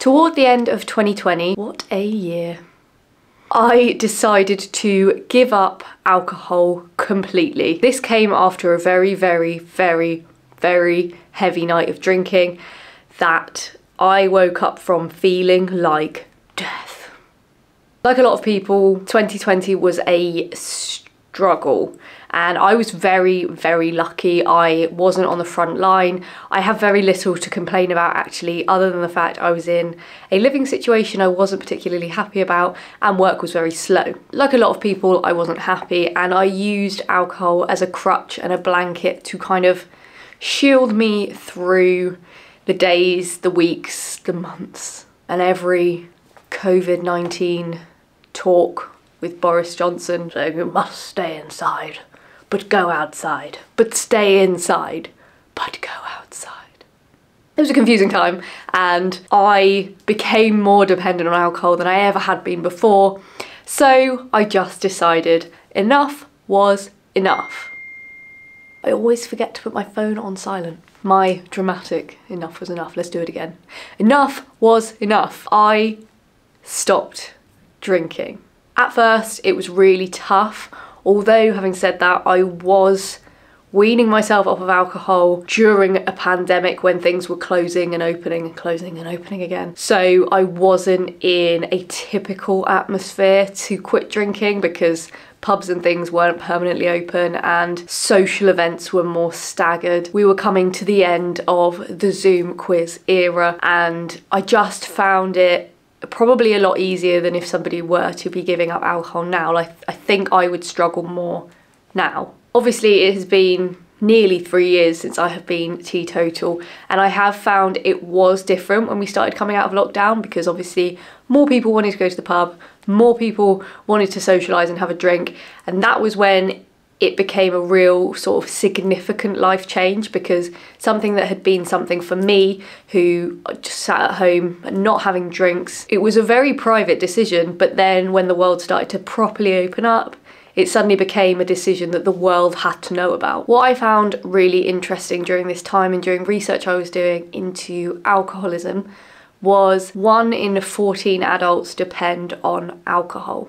Toward the end of 2020, what a year, I decided to give up alcohol completely. This came after a very, very, very, very heavy night of drinking that I woke up from feeling like death. Like a lot of people, 2020 was a struggle, and I was very, very lucky I wasn't on the front line. I have very little to complain about, actually, other than the fact I was in a living situation I wasn't particularly happy about, and work was very slow. Like a lot of people, I wasn't happy, and I used alcohol as a crutch and a blanket to kind of shield me through the days, the weeks, the months, and every COVID-19 talk with Boris Johnson saying you must stay inside, but go outside, but stay inside, but go outside. It was a confusing time, and I became more dependent on alcohol than I ever had been before, so I just decided enough was enough. I always forget to put my phone on silent. My dramatic enough was enough. Let's do it again. Enough was enough. I stopped drinking. At first, it was really tough. Although, having said that, I was weaning myself off of alcohol during a pandemic when things were closing and opening and closing and opening again. So I wasn't in a typical atmosphere to quit drinking because pubs and things weren't permanently open and social events were more staggered. We were coming to the end of the Zoom quiz era, and I just found it probably a lot easier than if somebody were to be giving up alcohol now. Like, I think I would struggle more now. Obviously, it has been nearly 3 years since I have been teetotal, and I have found it was different when we started coming out of lockdown because obviously more people wanted to go to the pub, more people wanted to socialise and have a drink, and that was when it became a real sort of significant life change, because something that had been something for me who just sat at home and not having drinks, it was a very private decision, but then when the world started to properly open up, it suddenly became a decision that the world had to know about. What I found really interesting during this time and during research I was doing into alcoholism was 1 in 14 adults depend on alcohol.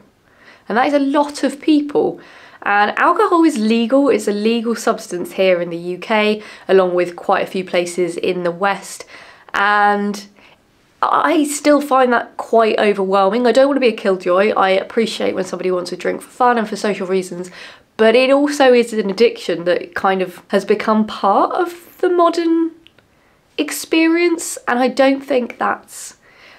And that is a lot of people. And alcohol is legal, it's a legal substance here in the UK, along with quite a few places in the West, and I still find that quite overwhelming. I don't want to be a killjoy, I appreciate when somebody wants to drink for fun and for social reasons, but it also is an addiction that kind of has become part of the modern experience, and I don't think that's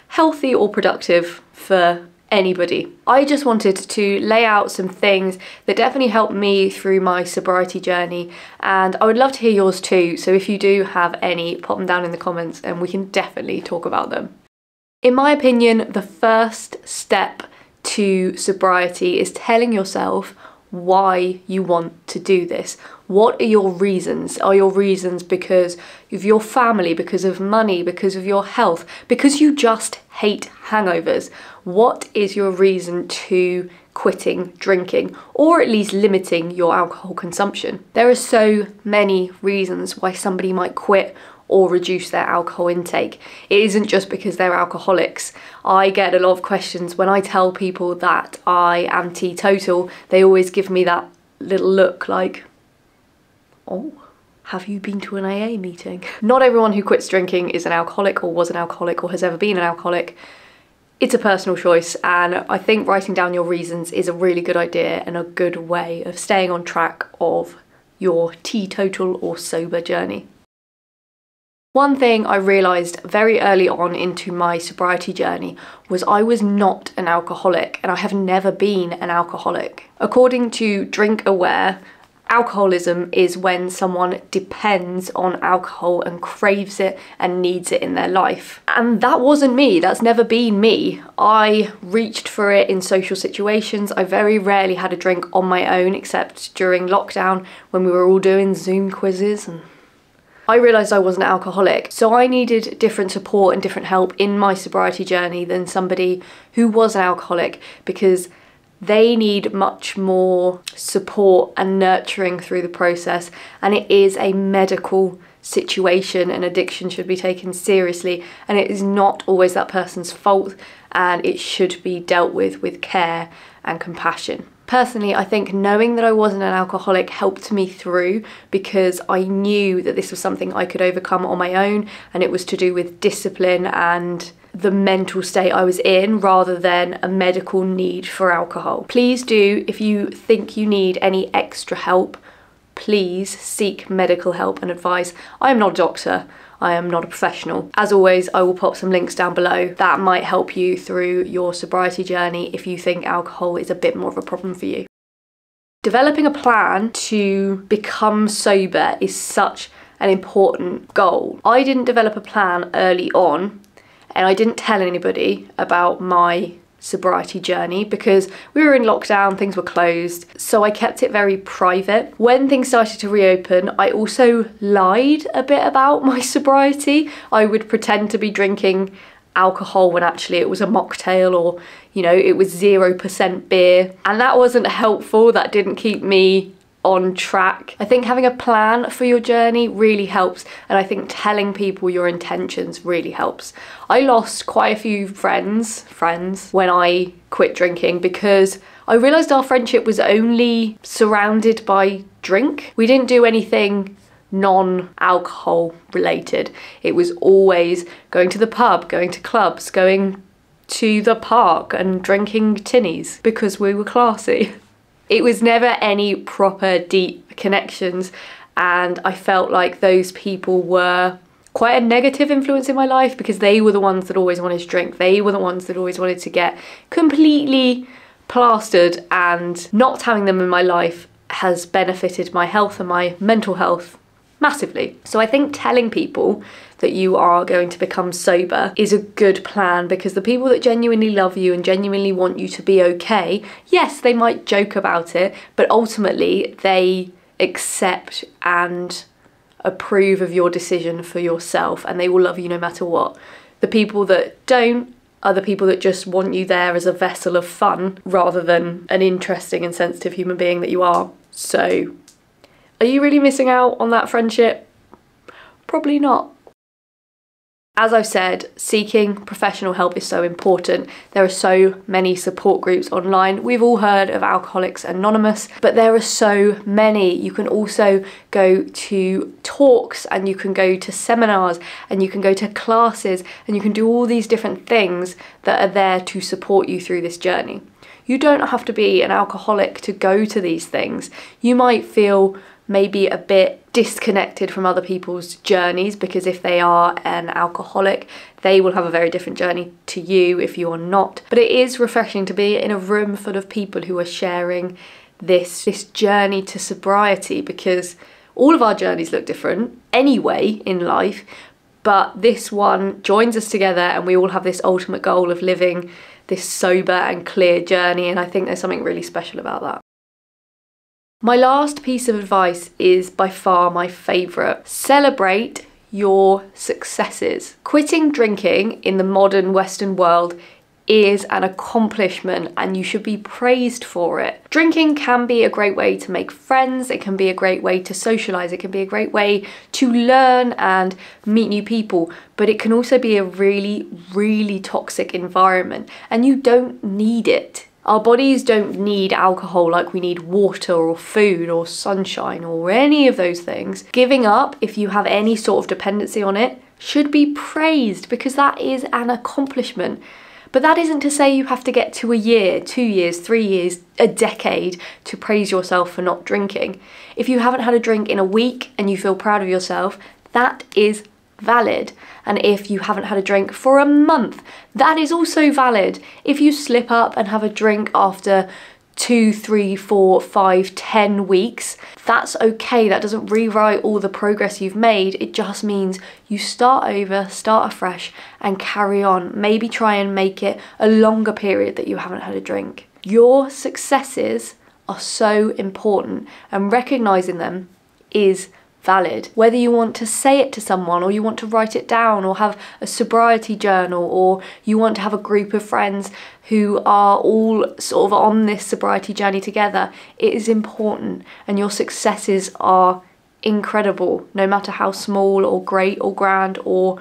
healthy or productive for anybody. I just wanted to lay out some things that definitely helped me through my sobriety journey, and I would love to hear yours too, so if you do have any, pop them down in the comments and we can definitely talk about them. In my opinion, the first step to sobriety is telling yourself why you want to do this. What are your reasons? Are your reasons because of your family, because of money, because of your health, because you just hate hangovers? What is your reason to quitting drinking, or at least limiting your alcohol consumption? There are so many reasons why somebody might quit or reduce their alcohol intake. It isn't just because they're alcoholics. I get a lot of questions when I tell people that I am teetotal. They always give me that little look like, oh, have you been to an AA meeting? Not everyone who quits drinking is an alcoholic or was an alcoholic or has ever been an alcoholic. It's a personal choice, and I think writing down your reasons is a really good idea and a good way of staying on track of your teetotal or sober journey. One thing I realised very early on into my sobriety journey was I was not an alcoholic, and I have never been an alcoholic. According to Drink Aware, alcoholism is when someone depends on alcohol and craves it and needs it in their life. And that wasn't me, that's never been me. I reached for it in social situations. I very rarely had a drink on my own except during lockdown when we were all doing Zoom quizzes, and I realised I wasn't alcoholic, so I needed different support and different help in my sobriety journey than somebody who was an alcoholic, because they need much more support and nurturing through the process, and it is a medical situation and addiction should be taken seriously, and it is not always that person's fault, and it should be dealt with care and compassion. Personally, I think knowing that I wasn't an alcoholic helped me through, because I knew that this was something I could overcome on my own, and it was to do with discipline and the mental state I was in rather than a medical need for alcohol. Please do, if you think you need any extra help, please seek medical help and advice. I am not a doctor. I am not a professional. As always, I will pop some links down below that might help you through your sobriety journey if you think alcohol is a bit more of a problem for you. Developing a plan to become sober is such an important goal. I didn't develop a plan early on, and I didn't tell anybody about my sobriety journey because we were in lockdown, things were closed, so I kept it very private. When things started to reopen, I also lied a bit about my sobriety. I would pretend to be drinking alcohol when actually it was a mocktail, or you know, it was 0% beer, and that wasn't helpful. That didn't keep me on track. I think having a plan for your journey really helps, and I think telling people your intentions really helps. I lost quite a few friends when I quit drinking, because I realised our friendship was only surrounded by drink. We didn't do anything non-alcohol related. It was always going to the pub, going to clubs, going to the park and drinking tinnies because we were classy. It was never any proper deep connections, and I felt like those people were quite a negative influence in my life because they were the ones that always wanted to drink. They were the ones that always wanted to get completely plastered, and not having them in my life has benefited my health and my mental health massively. So I think telling people that you are going to become sober is a good plan, because the people that genuinely love you and genuinely want you to be okay, yes, they might joke about it, but ultimately they accept and approve of your decision for yourself, and they will love you no matter what. The people that don't are the people that just want you there as a vessel of fun rather than an interesting and sensitive human being that you are. So are you really missing out on that friendship? Probably not. As I've said, seeking professional help is so important. There are so many support groups online. We've all heard of Alcoholics Anonymous, but there are so many. You can also go to talks, and you can go to seminars, and you can go to classes, and you can do all these different things that are there to support you through this journey. You don't have to be an alcoholic to go to these things. You might feel maybe a bit disconnected from other people's journeys, because if they are an alcoholic, they will have a very different journey to you if you are not. But it is refreshing to be in a room full of people who are sharing this journey to sobriety, because all of our journeys look different anyway in life, but this one joins us together, and we all have this ultimate goal of living this sober and clear journey, and I think there's something really special about that. My last piece of advice is by far my favourite. Celebrate your successes. Quitting drinking in the modern Western world is an accomplishment, and you should be praised for it. Drinking can be a great way to make friends, it can be a great way to socialise, it can be a great way to learn and meet new people, but it can also be a really, really toxic environment, and you don't need it. Our bodies don't need alcohol like we need water or food or sunshine or any of those things. Giving up, if you have any sort of dependency on it, should be praised, because that is an accomplishment. But that isn't to say you have to get to a year, 2 years, 3 years, a decade to praise yourself for not drinking. If you haven't had a drink in a week and you feel proud of yourself, that is valid. And if you haven't had a drink for a month, that is also valid. If you slip up and have a drink after 2, 3, 4, 5, 10 weeks, that's okay. That doesn't rewrite all the progress you've made. It just means you start over, start afresh, and carry on. Maybe try and make it a longer period that you haven't had a drink. Your successes are so important, and recognizing them is valid. Whether you want to say it to someone, or you want to write it down, or have a sobriety journal, or you want to have a group of friends who are all sort of on this sobriety journey together, it is important, and your successes are incredible, no matter how small or great or grand or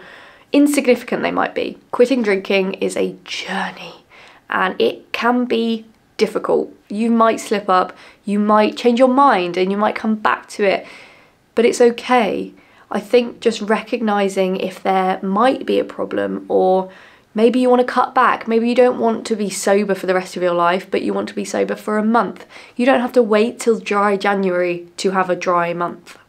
insignificant they might be. Quitting drinking is a journey and it can be difficult. You might slip up, you might change your mind and you might come back to it, but it's okay. I think just recognizing if there might be a problem, or maybe you want to cut back. Maybe you don't want to be sober for the rest of your life, but you want to be sober for a month. You don't have to wait till dry January to have a dry month.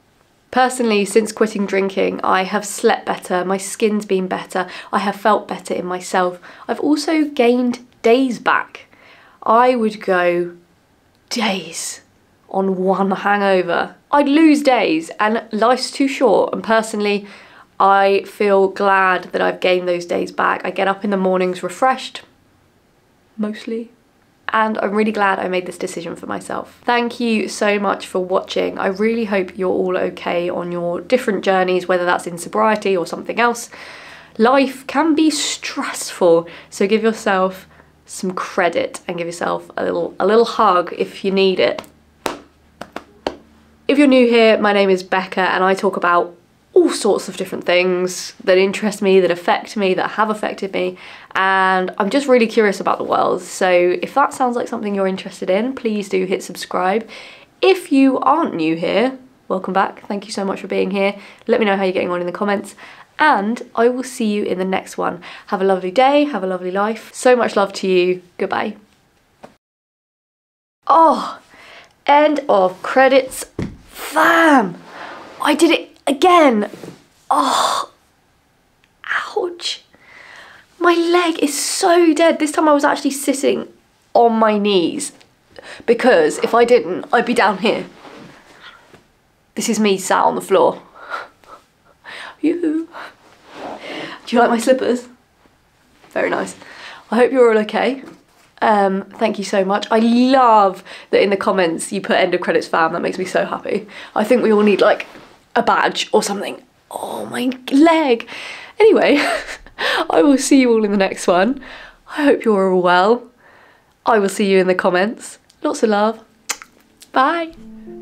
Personally, since quitting drinking, I have slept better, my skin's been better, I have felt better in myself. I've also gained days back. I would go days on one hangover. I'd lose days, and life's too short, and personally, I feel glad that I've gained those days back. I get up in the mornings refreshed, mostly, and I'm really glad I made this decision for myself. Thank you so much for watching. I really hope you're all okay on your different journeys, whether that's in sobriety or something else. Life can be stressful, so give yourself some credit and give yourself a little hug if you need it. If you're new here, my name is Becca and I talk about all sorts of different things that interest me, that affect me, that have affected me, and I'm just really curious about the world. So if that sounds like something you're interested in, please do hit subscribe. If you aren't new here, welcome back. Thank you so much for being here. Let me know how you're getting on in the comments, and I will see you in the next one. Have a lovely day, have a lovely life. So much love to you. Goodbye. Oh, end of credits. Fam! I did it again. Oh, ouch. My leg is so dead. This time I was actually sitting on my knees, because if I didn't, I'd be down here. This is me sat on the floor. Yoo-hoo. Do you like my slippers? Very nice. I hope you're all okay. Thank you so much. I love that in the comments you put end of credits fam. That makes me so happy. I think we all need like a badge or something. Oh, my leg. Anyway, I will see you all in the next one. I hope you're all well. I will see you in the comments. Lots of love. Bye.